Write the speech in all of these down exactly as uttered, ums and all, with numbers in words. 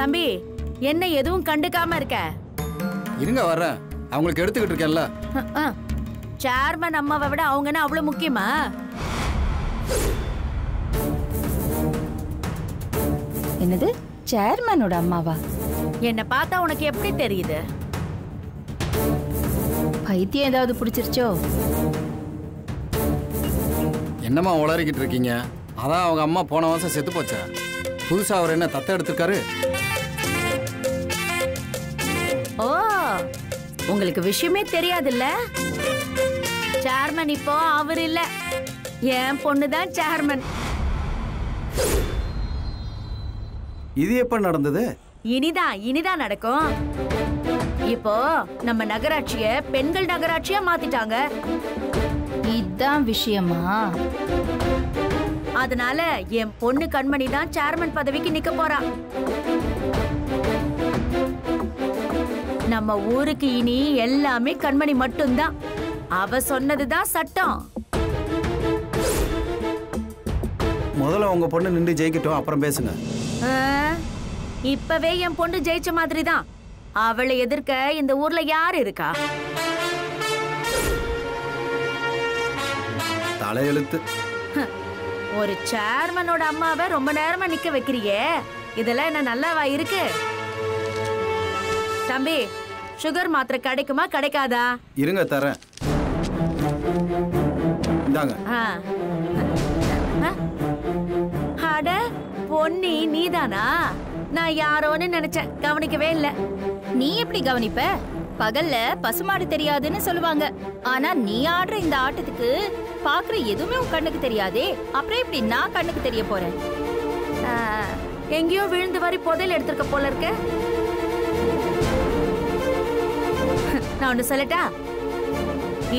தம்பி என்ன எதுவும் கண்டுக்காம இருக்க? இருங்க வரேன். அவங்களுக்கு எடுத்துக்கிட்டு இருக்கேன்ல. சேர்மன் அம்மாவை விட அவங்கனா அவ்வளவு முக்கியமா? என்னது சேர்மனோட அம்மாவா? என்ன பார்த்தா உனக்கு எப்படி தெரியுது? பைத்தியம் ஏதாவது பிடிச்சிருச்சோ? என்னம்மா உளறிக்கிட்டு இருக்கீங்க? அதான் அவங்க அம்மா போன வருஷம் செத்து போச்சா? புதுசா அவர் என்ன தத்தை எடுத்துக்காரு? ஓ, உங்களுக்கு விஷயமே தெரியாதுல்ல. சேர்மன் இப்போ அவர் இல்ல, என் பொண்ணுதான் சேர்மன். இது எப்ப நடந்தது? இனிதான் இனிதான் நடக்கும். இப்போ நம்ம நகராட்சிய பெண்கள் நகராட்சியா மாத்திட்டாங்க. இதான் விஷயமா? அதனால என் பொண்ணு கண்மணி தான் சேர்மன் பதவிக்கு நிக்க போறா. நம்ம ஊருக்கு இனி எல்லாமே கண்மணி மட்டும்தான். அவ சொன்னதுதான் சட்டம். முதல்ல உங்க பொண்ணு நின்று ஜெயிக்கட்டும், அப்புறம் பேசுங்க. இப்பவே என் பொண்ணு ஜெயிச்ச மாதிரி தான். அவளை எதிர்க்க இந்த ஊர்ல யார் இருக்கா? தலையெழுத்து. ஒரு சேர்மனோட அம்மாவை ரொம்ப நேரமா நிக்க வைக்கிறியே, இதெல்லாம் என்ன நல்லாவா இருக்கு? தம்பி, சுகர் மாத்திரை கிடைக்குமா கிடைக்காதா? இருங்க தரேன். அட பொன்னி, நீதானா? நான் யாரோன்னு நினைச்சேன், கவனிக்கவே இல்ல. நீ எப்படி கவனிப்ப? பகல்ல பசுமாடு தெரியாதுன்னு சொல்லுவாங்க, ஆனா நீ ஆடுற இந்த ஆட்டத்துக்கு பாக்குற எதுவுமே உன் கண்ணுக்கு தெரியாதே, அப்புறம் எப்படி நான் கண்ணுக்கு தெரிய போறேன்? எங்கேயோ விழுந்து வரி புதையல் எடுத்திருக்க போல இருக்க. நான் ஒண்ணு சொல்லட்டா?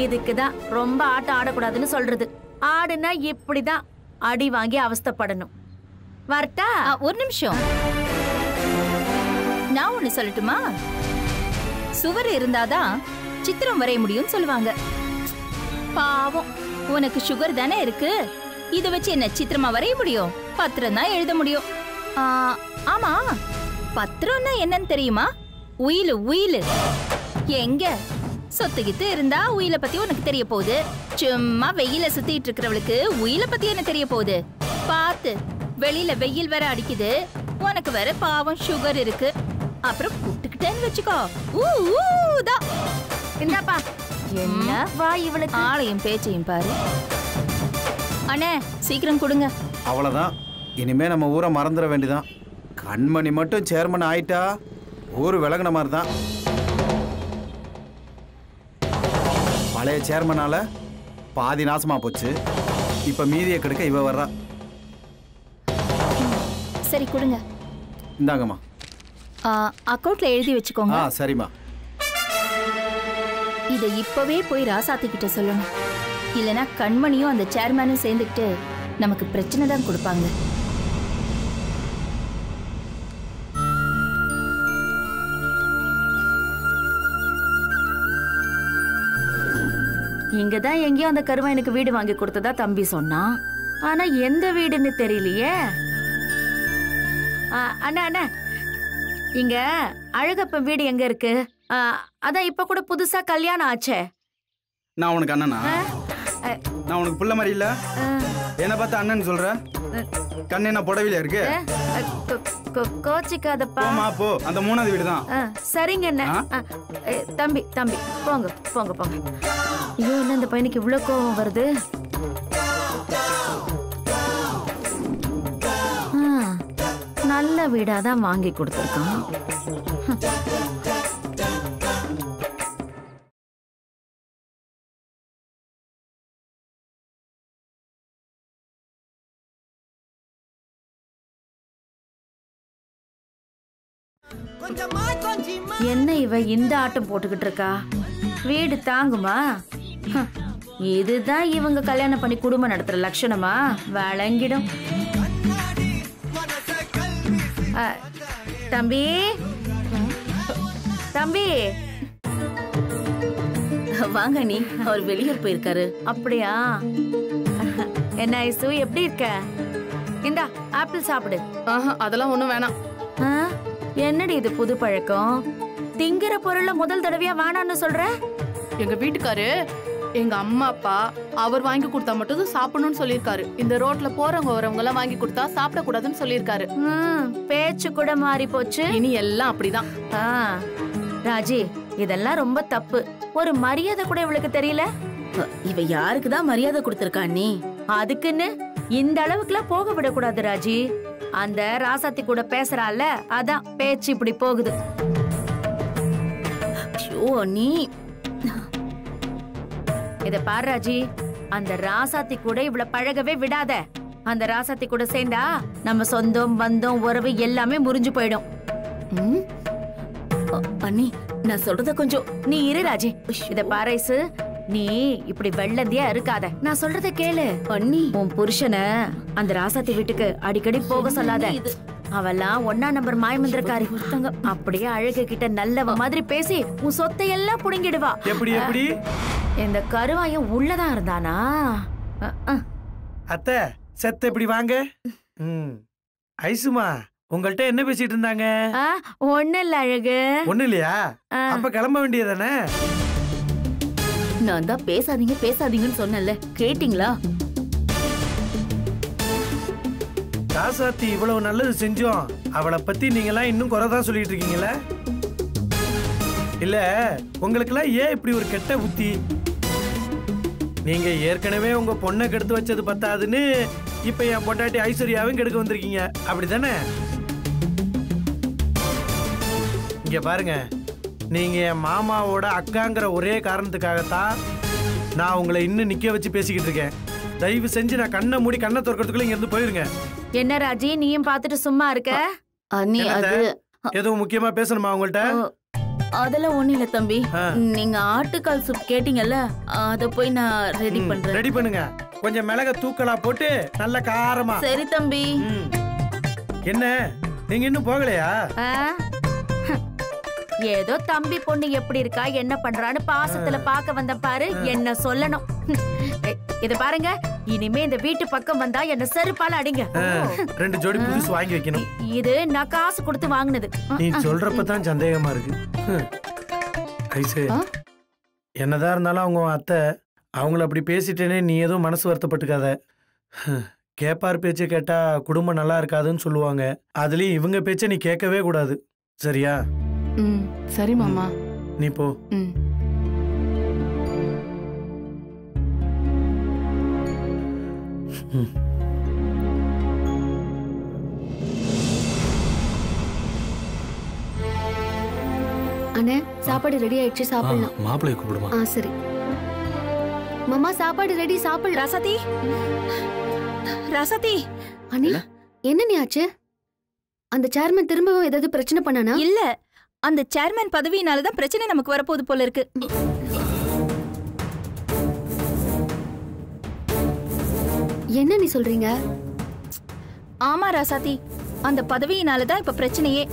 இதுக்குதான் ரொம்ப ஆட்டம் ஆடக்கூடாதுன்னு சொல்றது. ஆடுனா இப்படிதான் அடி வாங்கி அவஸ்தப்படணும். வரட்டா? ஒரு நிமிஷம், நான் ஒண்ணு சொல்லட்டுமா? சுவர் இருந்தாதான் சித்திரம் வரைய முடியும்னு சொல்லுவாங்க. பாவம், உனக்கு சுகர் தானே இருக்கு, இத வச்சு என்ன சித்திரமா வரைய முடியும்? பத்திரம் தான் எழுத முடியும். ஆமா, பத்திரம்னா என்னன்னு தெரியுமா? உயிலு உயிலு. எங்க சொத்துக்கிட்டு இருந்தா உயில பத்தி உனக்கு தெரிய போகுது? சும்மா வெயில சுத்திட்டு இருக்கிறவளுக்கு உயில பத்தி என்ன தெரிய போகுது? பாத்து, வெளியில வெயில் வேற அடிக்குது, உனக்கு வேற பாவம் சுகர் இருக்கு, அப்புறம் கூட்டுக்கிட்டேன்னு வச்சுக்கோ. என்னப்பா என்ன வா இவளுக்கு? ஆளையும் பேச்சையும் பாரு. அண்ணே சீக்கிரம் கொடுங்க. அவ்வளவுதான், இனிமே நம்ம ஊரை மறந்துட வேண்டிதான். கண்மணி மட்டும் சேர்மன் ஆயிட்டா ஊர் விலகின மாதிரி தான். பழைய சேர்மனால பாதி நாசமா போச்சு, இப்ப மீதியை கெடுக்க இவ வர்றா. சரி கொடுங்க. இந்தாங்கம்மா, அக்கவுண்ட்ல எழுதி வச்சுக்கோங்க. சரிம்மா, இதை இப்பவே போய் ராசாத்திக்கிட்ட சொல்லணும். இல்லைன்னா கண்மணியும் அந்த சேர்மேனும் சேர்ந்துக்கிட்டு நமக்கு பிரச்சனை தான் கொடுப்பாங்க. இங்கதான் எங்கேயோ அந்த கருவா எனக்கு வீடு வாங்கி கொடுத்ததா தம்பி சொன்னான், ஆனா எந்த வீடுன்னு தெரியலையே. அண்ணா அண்ணா, இங்க அழகப்பன் வீடு எங்க இருக்கு? அதான் இப்ப கூட புதுசா கல்யாணம் ஆச்சே. நான் உனக்கு அண்ணனா? நான் உனக்கு புள்ள மாதிரி இல்ல? என்ன பார்த்து அண்ணன் சொல்ற? கண்ணு என்ன புடவையில இருக்கு? கோச்சிக்காதப்பா, போ. அந்த மூணாவது வீடு தான். சரிங்க அண்ணா. தம்பி தம்பி போங்க போங்க போங்க. ஐயோ, என்ன இந்த பையனுக்கு இவ்வளவு கோபம் வருது? நல்ல வீடா தான் வாங்கி கொடுத்துருக்கான். என்ன இவ இந்த ஆட்டம் போட்டுக்கிட்டு இருக்கா? வீடு தாங்குமா? இதுதான் இவங்க கல்யாணம் பண்ணி குடும்பம் நடத்துற லட்சணமா? வழங்கிடும். தம்பி தம்பி வாங்க. நீ அவர் வெளியூர் போயிருக்காரு. அப்படியா? என்ன ஐசு, எப்படி இருக்க? இந்தா ஆப்பிள் சாப்பிடு. அதெல்லாம் ஒண்ணும் வேணாம். என்னடி இது புது பழக்கம்? திங்கிற பொருளை முதல் தடவையா வேணான்னு சொல்ற? எங்க வீட்டுக்காரு எங்க அம்மா அப்பா அவர் வாங்கி கொடுத்தா மட்டும் சாப்பிடணும்னு சொல்லியிருக்காரு. இந்த ரோட்ல போறவங்க வரவங்க எல்லாம் வாங்கி கொடுத்தா சாப்பிட கூடாதுன்னு சொல்லியிருக்காரு. பேச்சு கூட மாறி போச்சு. இனி எல்லாம் அப்படிதான். ராஜி, இதெல்லாம் ரொம்ப தப்பு. ஒரு மரியாதை கூட இவளுக்கு தெரியல. இவ யாருக்குதான் மரியாதை கொடுத்திருக்கா நீ? அதுக்குன்னு இந்த அளவுக்குலாம் போக விடக்கூடாது ராஜி. அந்த ராசாத்தி கூட பேசுறால, அதான் பேச்சு இப்படி போகுது. நீ இத பாரு ராஜி, அந்த ராசாத்தி கூட இவ்வளவு பழகவே விடாத. அந்த ராசாத்தி கூட சேர்ந்தா நம்ம சொந்தம் பந்தம் உறவு எல்லாமே முறிஞ்சு போயிடும். அண்ணி, நான் சொல்றத கொஞ்சம் நீ இரு ராஜி. இத பாரேசு, நீ இப்படி வெள்ளந்தியா இருக்காத. நான் சொல்றத கேளு அண்ணி. உன் புருஷனை அந்த ராசாத்தி வீட்டுக்கு அடிக்கடி போக சொல்லாத. அவெல்லாம் ஒன்னா நம்பர் மாயமந்திரக்காரி. அப்படியே அழகு கிட்ட நல்லவ மாதிரி பேசி உன் சொத்தை எல்லாம் புடுங்கிடுவா. எப்படி எப்படி இந்த கருவாயம் உள்ளதான் இருந்தானா? அத்தை செத்த இப்படி வாங்க. ஐசுமா, உங்கள்கிட்ட என்ன பேசிட்டு இருந்தாங்க? ஒண்ணு இல்ல அழகு. ஒண்ணு இல்லையா? அப்ப கிளம்ப வேண்டியதானே. நான் தான் பேசாதீங்க பேசாதீங்கன்னு சொன்னேன்ல, கேட்டீங்களா? ராசாத்தி இவ்வளவு நல்லது செஞ்சோம், அவளை பத்தி நீங்க எல்லாம் இன்னும் குறைதான் சொல்லிட்டு இருக்கீங்களா? இல்ல உங்களுக்கு எல்லாம் ஏன் இப்படி ஒரு கெட்ட புத்தி? நீங்க ஏற்கனவே உங்க பொண்ணை கெடுத்து வச்சது பத்தாதுன்னு இப்ப என் பொண்டாட்டி ஐஸ்வர்யாவையும் கெடுக்க வந்திருக்கீங்க, அப்படிதானே? இங்க பாருங்க, நீங்க என் மாமாவோட அக்காங்கிற ஒரே காரணத்துக்காகத்தான் நான் உங்களை இன்னும் நிக்க வச்சு பேசிக்கிட்டு இருக்கேன். தயவு செஞ்சு நான் கண்ணை மூடி கண்ணை திறக்கிறதுக்குள்ள இங்க இருந்து போயிருங்க. என்ன ராஜி, நீயும் பாத்துட்டு சும்மா இருக்க? எதுவும் முக்கியமா பேசணுமா உங்கள்கிட்ட? அதெல்லாம் ஒண்ணு இல்ல தம்பி. நீங்க ஆட்டுக்கால் சூப் கேட்டீங்கல்ல, அத போய் நான் ரெடி பண்றேன். ரெடி பண்ணுங்க. கொஞ்சம் மிளகா தூக்கலா போட்டு நல்ல காரமா. சரி தம்பி. என்ன நீங்க இன்னும் போகலையா? ஏதோ தம்பி பொண்ணு எப்படி இருக்கா என்ன பண்றான்னு பாசத்துல பாக்க வந்த பாரு, என்ன சொல்லணும். இத பாருங்க, இனிமே இந்த வீட்டு பக்கம் வந்தா என்ன செருப்பால அடிங்க. ரெண்டு ஜோடி புதுசு வாங்கி வைக்கணும். இது நான் காசு கொடுத்து வாங்குனது. நீ சொல்றப்பதான் சந்தேகமா இருக்கு. என்னதான் இருந்தாலும் அவங்க அத்தை அவங்கள அப்படி பேசிட்டேனே, நீ எதுவும் மனசு வருத்தப்பட்டுக்காத. கேப்பார் பேச்சு கேட்டா குடும்பம் நல்லா இருக்காதுன்னு சொல்லுவாங்க. அதுலயும் இவங்க பேச்ச நீ கேட்கவே கூடாது, சரியா? சரி மாமா, நீ போ. அண்ணே, சாப்பாடு ரெடி ஆயிடுச்சு, சாப்பிடலாம். மாப்பிளைய கூப்பிடுமா? ஆ சரி மாமா, சாப்பாடு ரெடி, சாப்பிடு. ராசாத்தி, ராசாத்தி அண்ணே, என்ன நீ ஆச்சு? அந்த சேர்மன் திரும்பவும் ஏதாவது பிரச்சனை பண்ணானா? இல்ல, அந்த சேர்மன் பதவியினாலதான் பிரச்சனை நமக்கு வரப்போது போல இருக்கு. என்ன நீ சொல்றீங்க? ஆமா ராசாத்தி, அந்த பதவியினாலதான் இப்ப பிரச்சனையே.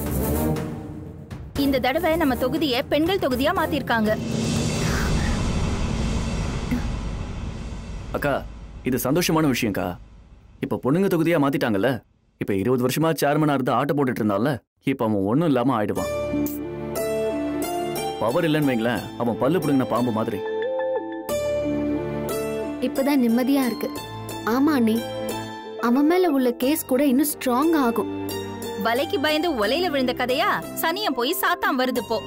இந்த தடவை நம்ம தொகுதியை பெண்கள் தொகுதியா மாத்திருக்காங்க. அக்கா, இது சந்தோஷமான விஷயம்க்கா. இப்ப பொண்ணுங்க தொகுதியா மாத்திட்டாங்கல்ல. இப்ப இருபது வருஷமா சேர்மனா இருந்து ஆட்ட போட்டுட்டு இருந்தால, இப்ப அவன் ஒண்ணும் இல்லாம ஆயிடுவான். பவர் இல்லன்னு வைங்களேன், அவன் பல்லு புடுங்கின பாம்பு மாதிரி. இப்பதான் நிம்மதியா இருக்கு. ஆமா அண்ணி, அவன் மேல உள்ள கேஸ் கூட இன்னும் ஸ்ட்ராங் ஆகும். வலைக்கு பயந்து ஒலையில விழுந்த கதையா சனியம் போய் சாத்தான் வருது போ.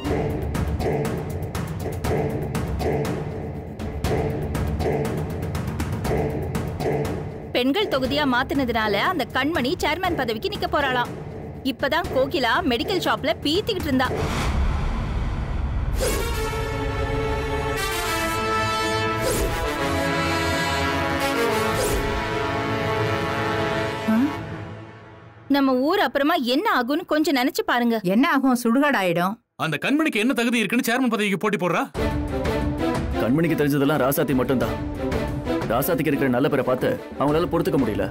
பெண்கள் தொகுதியா மாத்தினதுனால அந்த கண்மணி சேர்மன் பதவிக்கு நிக்க போறாளாம். இப்பதான் கோகிலா மெடிக்கல் ஷாப்ல பீத்திக்கிட்டு இருந்தா. நம்ம ஊர் அப்புறமா என்ன ஆகும்னு கொஞ்சம் நினைச்சு பாருங்க. என்ன ஆகும்? சுடுகாடாயிடும். அந்த கண்மணிக்கு என்ன தகுதி இருக்குன்னு சேர்மன் பதவிக்கு போட்டி போடுறா. கண்மணிக்கு தெரிஞ்சதெல்லாம் ராசாத்தி மட்டும்தான். ராசாத்திக்கு இருக்கிற நல்ல பேரை பார்த்து அவங்களால பொறுத்துக்க முடியல.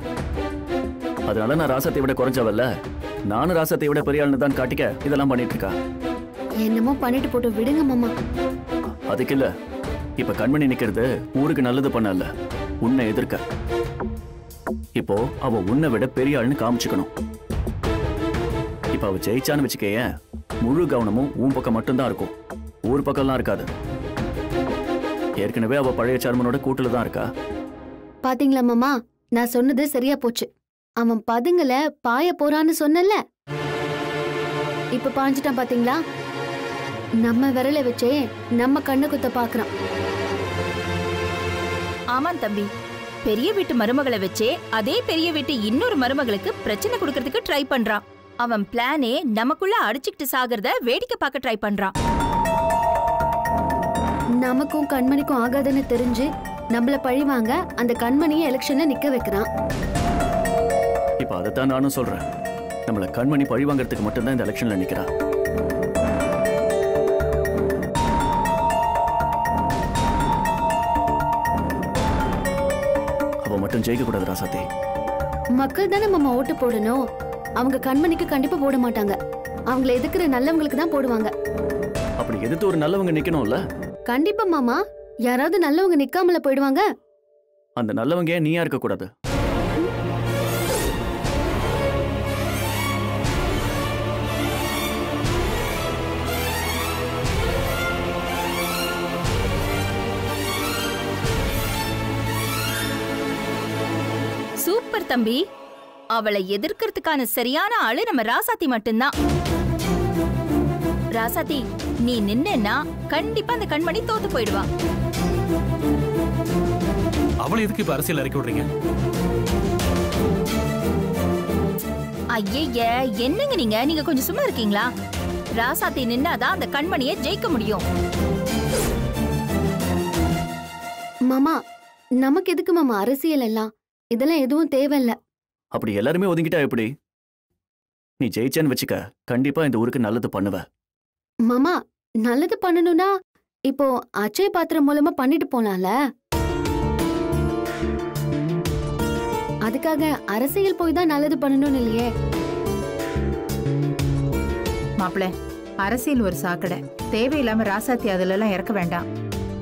அதனால நான் ராசாத்தை விட குறைஞ்சவல்ல, நானும் ராசாத்தை விட பெரியாள்னு தான் காட்டிக்க இதெல்லாம் பண்ணிட்டு இருக்கா. என்னமோ பண்ணிட்டு போட்டு விடுங்க மாமா. அதுக்கு இல்ல, இப்ப கண்மணி நிக்கிறது ஊருக்கு நல்லது பண்ணல, உன்னை எதிர்க்க. இப்போ அவ உன்னை விட பெரிய ஆள்னு காமிச்சுக்கணும். இப்ப இப்ப அவ ஜெயிச்சான்னு வச்சுக்கேய முழு கவனமும் உன் பக்கம் மட்டும்தான் இருக்கும், ஊர் பக்கம்லாம் இருக்காது. ஏற்கனவே அவ பழைய சேர்மனோட கூட்டுல தான் இருக்கா. பாத்தீங்களா மாமா, நான் சொன்னது சரியா போச்சு. அவன் பதுங்கல பாய போறான்னு சொன்னல, இப்ப பாஞ்சிட்டான் பாத்தீங்களா. நம்ம விரல வச்சே நம்ம கண்ணு குத்த பாக்குறான். ஆமாம் தம்பி, பெரிய வீட்டு மருமகளை வச்சே அதே பெரிய வீட்டு இன்னொரு மருமகளுக்கு பிரச்சனை கொடுக்கறதுக்கு ட்ரை பண்றான். அவன் பிளானே நமக்குள்ள அடிச்சுக்கிட்டு சாகிறத வேடிக்கை பார்க்க ட்ரை பண்றான். நமக்கும் கண்மணிக்கும் ஆகாதுன்னு தெரிஞ்சு நம்மள பழிவாங்க அந்த கண்மணியை எலெக்ஷன்ல நிக்க வைக்கிறான். இப்ப அதைத்தான் நானும் சொல்றேன், நம்மள கண்மணி பழிவாங்கிறதுக்கு மட்டும்தான் இந்த எலெக்ஷன்ல நிக்கிறா. அவ மட்டும் ஜெயிக்க கூடாது ராசாத்தி. மக்கள் தானே நம்ம ஓட்டு போடணும், அவங்க கண்மணிக்கு கண்டிப்பா போட மாட்டாங்க. அவங்களை எதுக்குற நல்லவங்களுக்கு தான் போடுவாங்க. அப்படி எதிர்த்து ஒரு நல்லவங்க நிக்கணும்ல. கண்டிப்பா மாமா, யாராவது நல்லவங்க நிக்காமல போயிடுவாங்க. அந்த நல்லவங்க நீயா இருக்க கூடாது. சூப்பர் தம்பி, அவளை எதிர்க்கிறதுக்கான சரியான ஆளு நம்ம ராசாத்தி மட்டும்தான். ராசாத்தி, நீ நின்னா கண்டிப்பா அந்த கண்மணி தோத்து போயிடுவா. அவளை எதுக்கு இப்ப அரசியல் இறக்கி விடுறீங்க? ஐயே என்னங்க நீங்க நீங்க கொஞ்சம் சும்மா இருக்கீங்களா? ராசாத்தி நின்னாதான் அந்த கண்மணியை ஜெயிக்க முடியும். மாமா, நமக்கு எதுக்கு மாமா அரசியல் எல்லாம்? இதெல்லாம் எதுவும் தேவையில்ல. அப்படி எல்லாருமே ஒதுங்கிட்டா எப்படி? நீ ஜெயிச்சான்னு வச்சுக்க, கண்டிப்பா இந்த ஊருக்கு நல்லது பண்ணுவ. மாமா, நல்லது பண்ணணும்னா இப்போ அச்சய பாத்திரம் மூலமா பண்ணிட்டு போலாம்ல. அதுக்காக அரசியல் போய் தான் நல்லது பண்ணணும் இல்லையே மாப்பிள்ள. அரசியல் ஒரு சாக்கடை, தேவையில்லாம ராசாத்தி அதுல எல்லாம் இறக்க வேண்டாம்.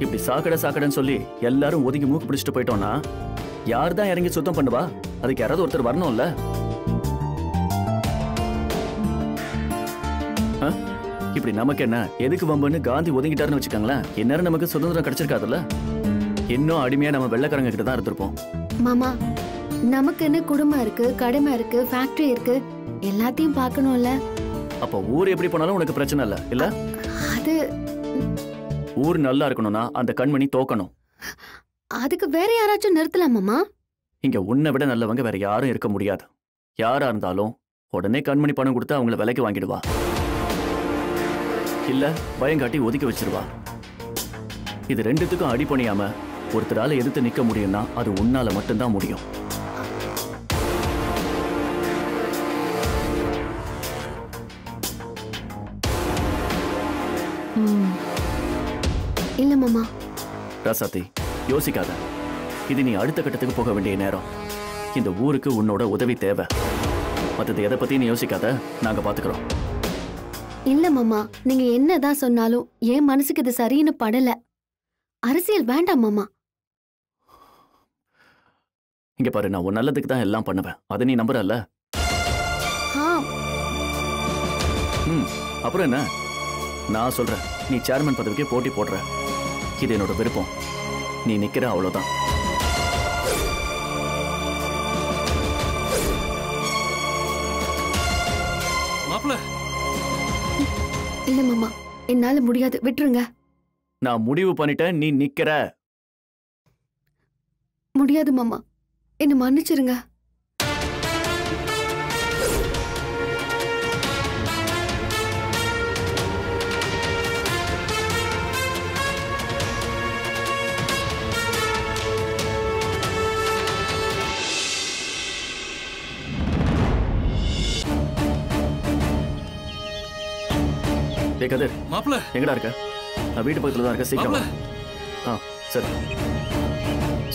இப்படி சாக்கடை சாக்கடைன்னு சொல்லி எல்லாரும் ஒதுங்கி மூக்கு பிடிச்சிட்டு போயிட்டோம்னா யார் தான் இறங்கி சுத்தம் பண்ணுவா? அதுக்கு யாராவது ஒருத்தர் வரணும்ல. இப்படி நமக்கு என்ன எதுக்கு வம்புன்னு காந்தி ஒதுங்கிட்டாருன்னு வச்சுக்கோங்களேன், இந்நேரம் நமக்கு சுதந்திரம் கிடைச்சிருக்காதுல்ல. இன்னும் அடிமையா நம்ம வெள்ளைக்காரங்க கிட்ட தான் இருந்திருப்போம். மாமா, நமக்கு என்ன குடும்பம் இருக்கு, கடமை இருக்கு, ஃபேக்டரி இருக்கு, எல்லாத்தையும் பார்க்கணும்ல. அப்ப ஊர் எப்படி போனாலும் உனக்கு பிரச்சனை இல்ல இல்ல? அது ஊர் நல்லா இருக்கணும்னா அந்த கண்மணி தோக்கணும். அதுக்கு வேற யாராச்சும் நிறுத்தலாமாமா? இங்க உன்னை விட நல்லவங்க வேற யாரும் இருக்க முடியாது. யாரா இருந்தாலும் உடனே கண்மணி பணம் கொடுத்து அவங்கள விலைக்கு வாங்கிடுவா, இல்ல பயங்காட்டி ஒதுக்கி வச்சிருவா. இது ரெண்டுத்துக்கும் அடிபணியாம ஒருத்தரால எதிர்த்து நிக்க முடியும்னா அது உன்னால மட்டும்தான் முடியும். இல்ல மாமா, ராசாத்தி யோசிக்காத, இது நீ அடுத்த கட்டத்துக்கு போக வேண்டிய நேரம். இந்த ஊருக்கு உன்னோட உதவி தேவை. மற்றது எதை பத்தி நீ யோசிக்காத, நாங்க பாத்துக்கிறோம். இல்ல மாமா, நீங்க என்னதான் சொன்னாலும் என் மனசுக்கு இது சரின்னு படல. அரசியல் வேண்டாம் மாமா. இங்க பாரு, நான் உன் நல்லதுக்கு தான் எல்லாம் பண்ணுவேன், அதை நீ நம்புறல்ல. அப்புறம் என்ன நான் சொல்றேன், நீ சேர்மன் பதவிக்கே போட்டி போடுற, இது என்னோட விருப்பம். நீ நிக்கிற அவ்வளவுதான். இல்ல மாமா, என்னால முடியாது, விட்டுருங்க. நான் முடிவு பண்ணிட்டேன், நீ நிக்கிற. முடியாது மாமா, என்ன மன்னிச்சிருங்க. மாப்பிள்ள எங்கடா இருக்க? நான் வீட்டு பக்கத்துல தான் இருக்க, சீக்கிரம்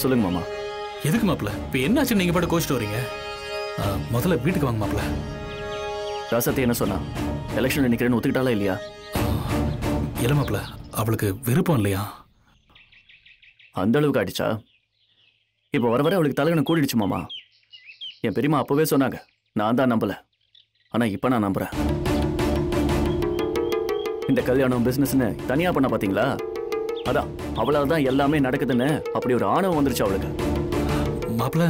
சொல்லுங்க மாமா. எதுக்கு மாப்பிள்ள இப்ப என்னாச்சு? நீங்க பாட்டு கோச்சிட்டு வரீங்க, முதல்ல வீட்டுக்கு வாங்க மாப்பிள்ள. ராசாத்தி என்ன சொன்னா? எலெக்ஷன்ல நிக்கிறேன்னு ஒத்துக்கிட்டாலா இல்லையா? இல்ல மாப்பிள்ள, அவளுக்கு விருப்பம் இல்லையா? அந்த அளவுக்கு ஆயிடுச்சா? இப்ப வர வர அவளுக்கு தலைகணம் கூடிடுச்சு மாமா. என் பெரியமா அப்பவே சொன்னாங்க, நான் தான் நம்பல. ஆனா இப்ப நான் நம்புறேன். இந்த கல்யாணம் பிசினஸ்னு தனியா பண்ண பாத்தீங்களா? அதான் அவளாதான் எல்லாமே நடக்குதுன்னு அப்படி ஒரு ஆணவம் வந்துருச்சு அவளுக்கு. மாப்ள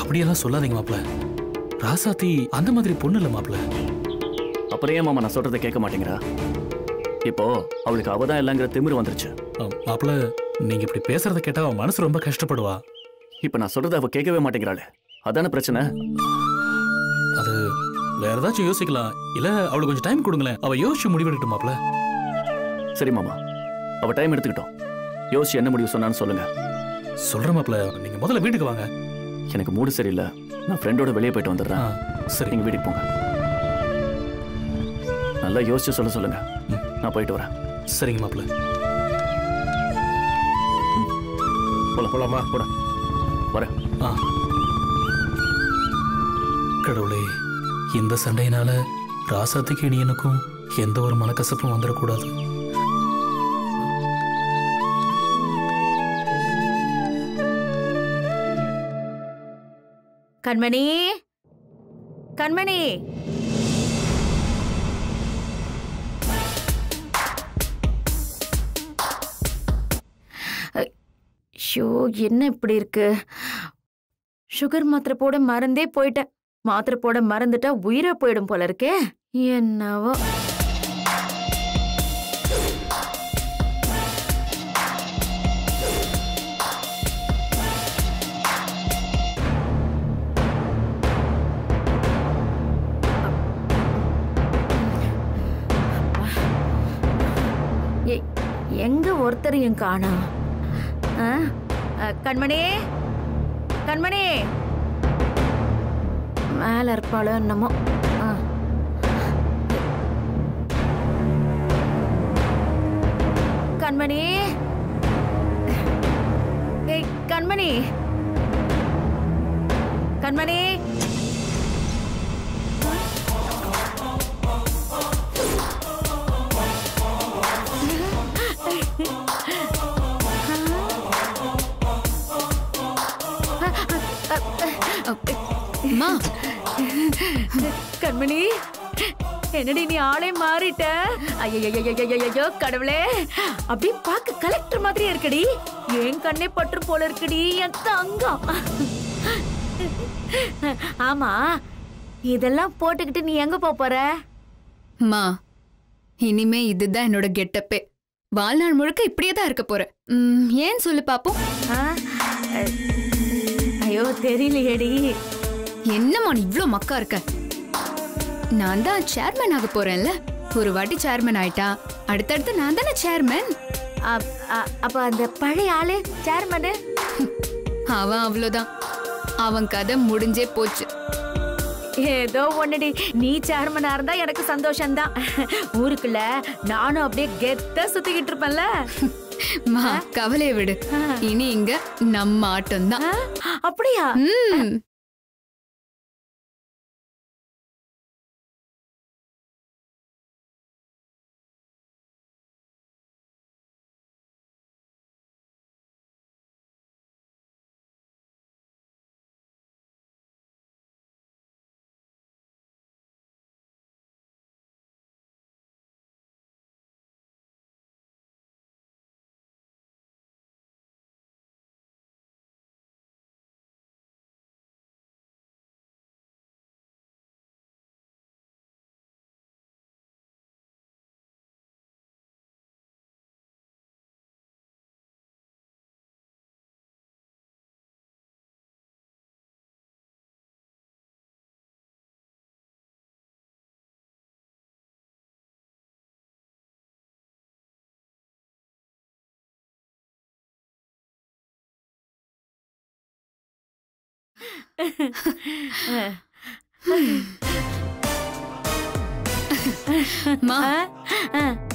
அப்படியெல்லாம் சொல்லாதீங்க மாப்ள. ராசாத்தி அந்த மாதிரி பொண்ணு இல்ல மாப்ள. அப்புறம் ஏன் மாமா நான் சொல்றதை கேட்க மாட்டேங்கிறா? இப்போ அவளுக்கு அவதான் இல்லங்கிற திமிரு வந்துருச்சு. மாப்ள நீங்க இப்படி பேசுறத கேட்டா அவன் மனசு ரொம்ப கஷ்டப்படுவா. இப்ப நான் சொல்றதை அவ கேட்கவே மாட்டேங்கிறாளே, அதான பிரச்சனை. அது வேற ஏதாச்சும் யோசிக்கலாம், இல்ல அவளுக்கு கொஞ்சம் டைம் கொடுங்களேன், அவ யோசிச்சு முடிவெடுக்கட்டும் மாப்ள. சரி மாமா, அவ டைம் எடுத்துக்கிட்டோம், யோசிச்சு என்ன முடிவு சொன்னான்னு சொல்லுங்க. சொல்ற மாப்ள, நீங்க முதல்ல வீட்டுக்கு வாங்க. எனக்கு மூடு சரியில்லை, நான் ஃப்ரெண்டோட வெளியே போயிட்டு வந்துடுறேன். சரி, நீங்க வீட்டுக்கு போங்க. நல்லா யோசிச்சு சொல்ல சொல்லுங்க, நான் போயிட்டு வரேன். சரிங்க மாப்ள, போலாம் போலாமா, போட வரேன். ஆ கடவுளே, இந்த சண்டையினால ராசாத்துக்கு இனி எனக்கும் எந்த ஒரு மனக்கசப்பும் வந்துடக்கூடாது. கண்மணி, கண்மணி, ஐயோ என்ன இப்படி இருக்கு? சுகர் மாத்திரை போட மறந்தே போயிட்டேன். மாத்திரை போட மறந்துட்டா உயிரா போயிடும் போல இருக்கே, என்னவோ. எங்க ஒருத்தரையும் காணா? கண்மணி, கண்மணி, மேல இருப்பாளோ என்னமோ. கண்மணி, கண்மணி, கண்மணி, கண்மணி, என்னடி நீ ஆளே மாறிட்ட? ஐயோ கடவுளே, அப்படியே பார்க்க கலெக்டர் மாதிரியே இருக்கடி. என் கண்ணே பற்று போல இருக்கடி என் தங்கம். ஆமா, இதெல்லாம் போட்டுக்கிட்டு நீ எங்க போற? மா, இனிமே இதுதான் என்னோட கெட்டப்பே. வாழ்நாள் முழுக்க இப்படியேதான் இருக்க போற. ஏன் சொல்லு பாப்போம். ஐயோ தெரியலையேடி. என்னமா நீ இவ்வளோ மக்கா இருக்க? நான் தான் சேர்மேன் ஆக போறேன்ல, ஒரு வாட்டி சேர்மேன் ஆயிட்டா அடுத்தடுத்து நான் தானே சேர்மேன். அப்ப அந்த பழைய ஆளு சேர்மேனு அவன் அவ்வளோதான், அவன் கதை முடிஞ்சே போச்சு. ஏதோ ஒண்ணுடி, நீ சேர்மனா இருந்தா எனக்கு சந்தோஷம்தான். ஊருக்குள்ள நானும் அப்படியே கெத்த சுத்திக்கிட்டு இருப்பேன்ல. மா கவலை விடு, இனி இங்க நம்ம ஆட்டம் தான். அப்படியா?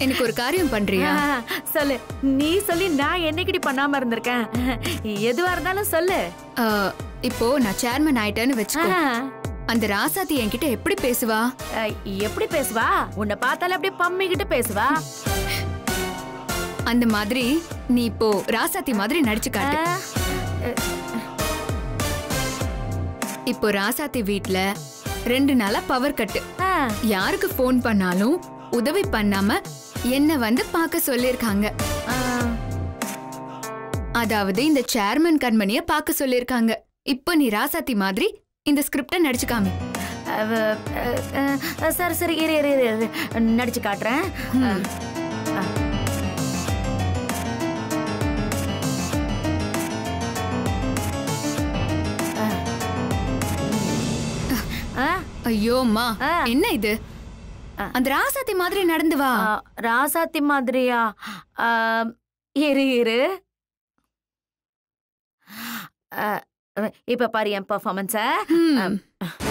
எனக்கு ஒரு காரியம் பண்றியா? சொல்லு. நீ சொல்லி நான் என்னைக்கு பண்ணாம இருந்திருக்கேன். எதுவா இருந்தாலும் சொல்லு. இப்போ நான் சேர்மன் ஆயிட்டேன்னு வச்சுக்கோ, அந்த ராசாத்தி என்கிட்ட எப்படி பேசுவா? எப்படி பேசுவா? உன்னை பார்த்தாலும் அப்படியே பம்மிக்கிட்டு பேசுவா. அந்த மாதிரி நீ இப்போ ராசாத்தி மாதிரி நடிச்சு காட்டு. இப்போ ராசாத்தி வீட்டுல ரெண்டு நாளா பவர் கட். யாருக்கு ஃபோன் பண்ணாலும் உதவி பண்ணாம என்ன வந்து பார்க்க சொல்லிருக்காங்க. அதாவது இந்த சேர்மன் கண்மணியை பார்க்க சொல்லிருக்காங்க. இப்போ நீ ராசாத்தி மாதிரி இந்த ஸ்கிரிப்டை நடிச்சுக்காம. சரி சரி இரு இரு இரு நடிச்சு காட்டுறேன். ஐயோ மா என்ன இது? அந்த ராசாத்தி மாதிரி நடந்து வா. ராசாத்தி மாதிரியா? இரு இரு இப்ப பாரு என் பெர்ஃபார்மன்ஸ.